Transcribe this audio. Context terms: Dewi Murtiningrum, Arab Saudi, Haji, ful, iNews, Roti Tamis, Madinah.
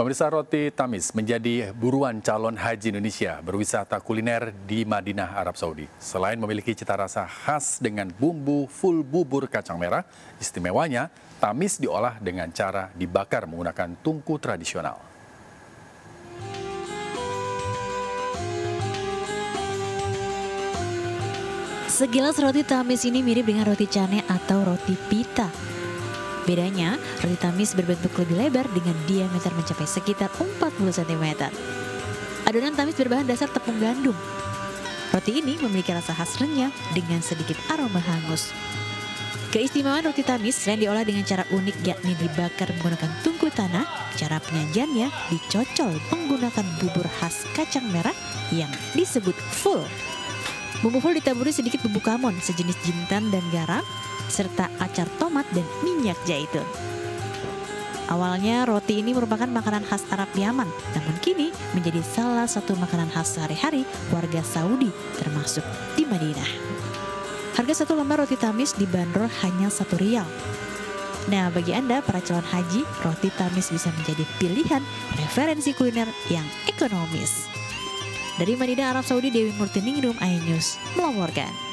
Pemirsa, roti tamis menjadi buruan calon haji Indonesia berwisata kuliner di Madinah, Arab Saudi. Selain memiliki cita rasa khas dengan bumbu full bubur kacang merah, istimewanya tamis diolah dengan cara dibakar menggunakan tungku tradisional. Sekilas roti tamis ini mirip dengan roti canai atau roti pita. Bedanya, roti tamis berbentuk lebih lebar dengan diameter mencapai sekitar 40 cm. Adonan tamis berbahan dasar tepung gandum. Roti ini memiliki rasa khas renyah dengan sedikit aroma hangus. Keistimewaan roti tamis selain diolah dengan cara unik yakni dibakar menggunakan tungku tanah, cara penyajiannya dicocol menggunakan bubur khas kacang merah yang disebut ful. Bumbu ful ditaburi sedikit bumbu kamon sejenis jintan dan garam, serta acar tomat dan minyak zaitun. Awalnya roti ini merupakan makanan khas Arab Yaman, namun kini menjadi salah satu makanan khas sehari-hari warga Saudi termasuk di Madinah. Harga satu lembar roti tamis dibanderol hanya Rp1. Nah, bagi Anda para calon haji, roti tamis bisa menjadi pilihan referensi kuliner yang ekonomis. Dari Madinah, Arab Saudi, Dewi Murtiningrum, iNews melaporkan.